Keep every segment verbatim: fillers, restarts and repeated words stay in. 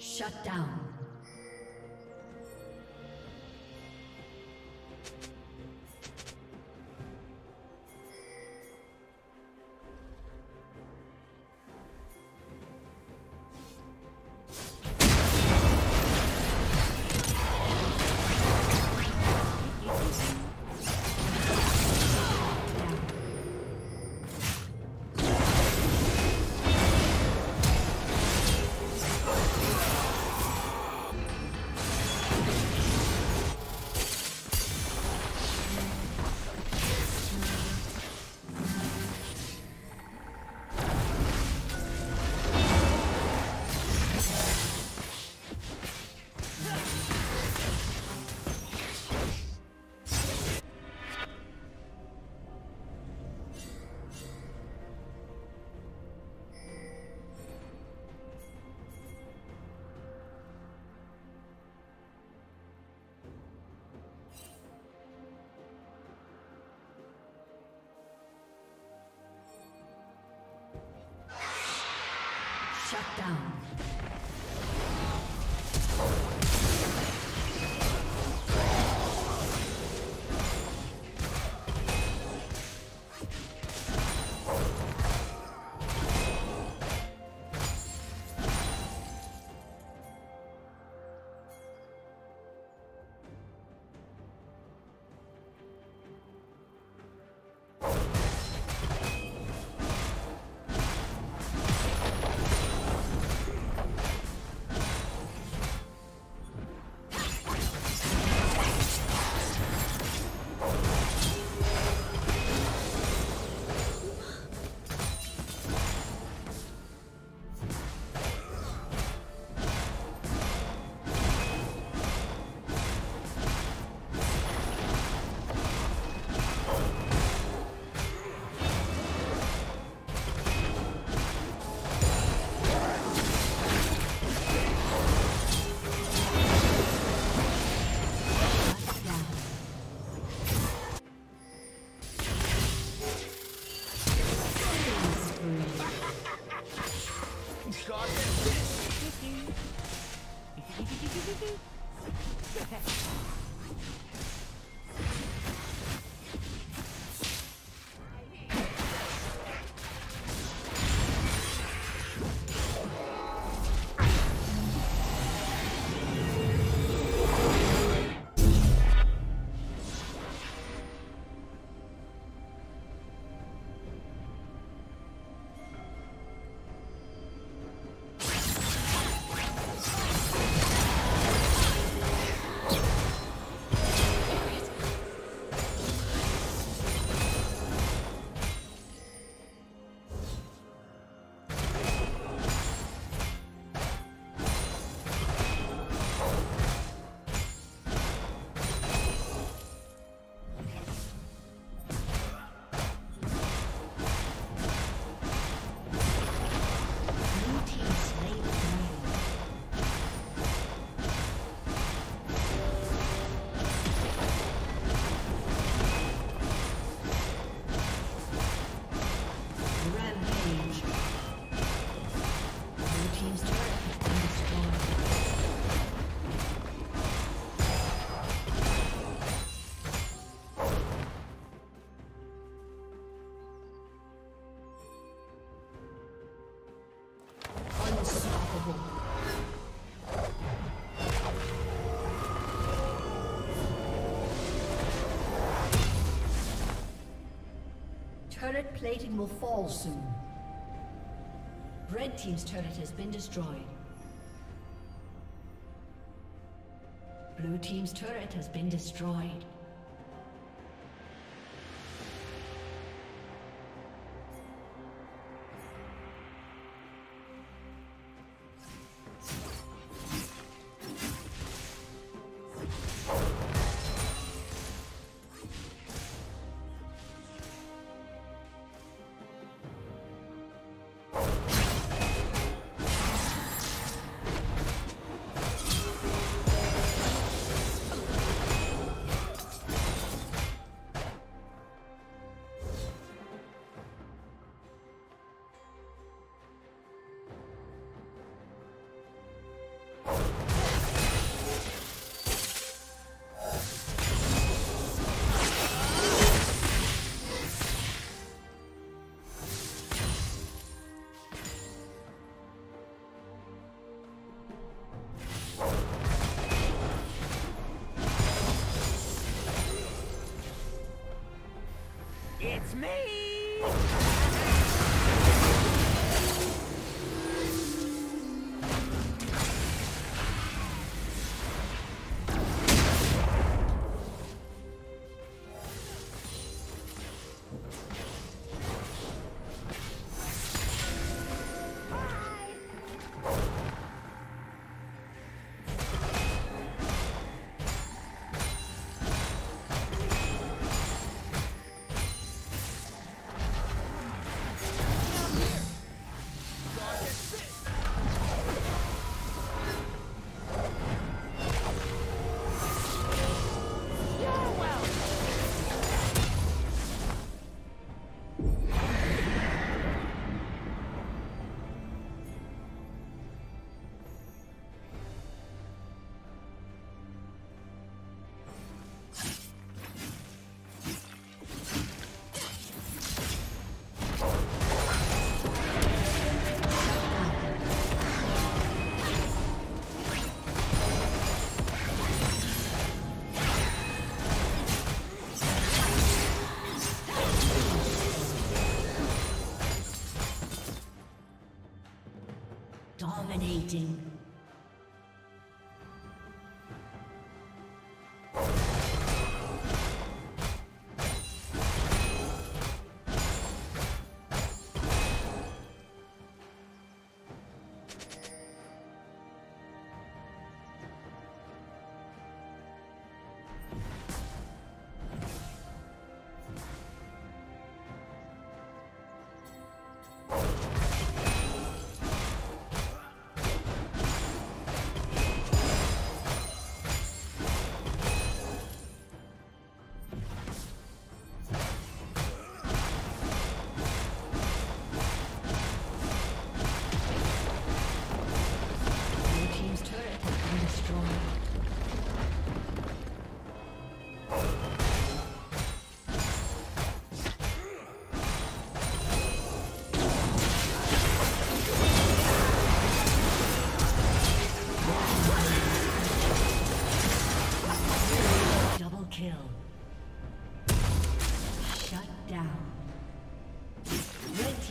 Shut down. Shut down. Turret plating will fall soon. Red team's turret has been destroyed. Blue team's turret has been destroyed. It's me! Dominating. Red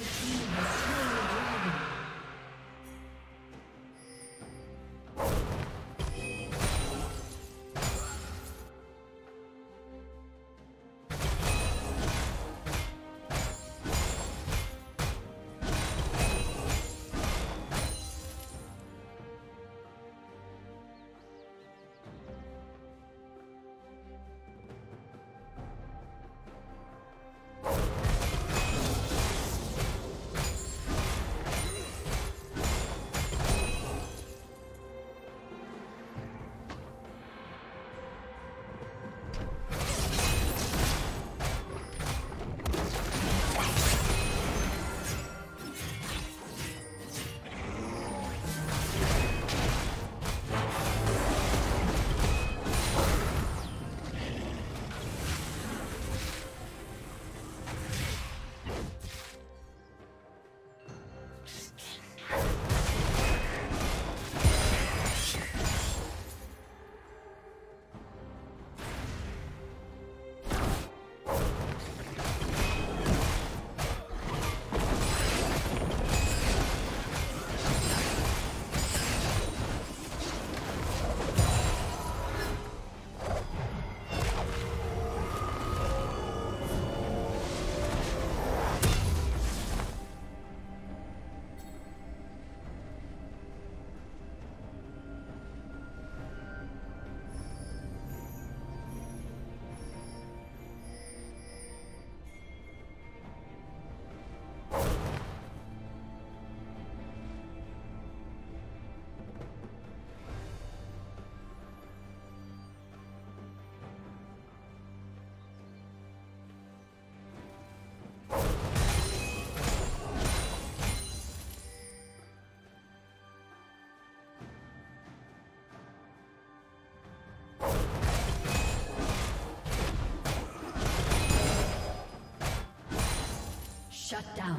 team has slain the dragon. Shut down.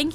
Thank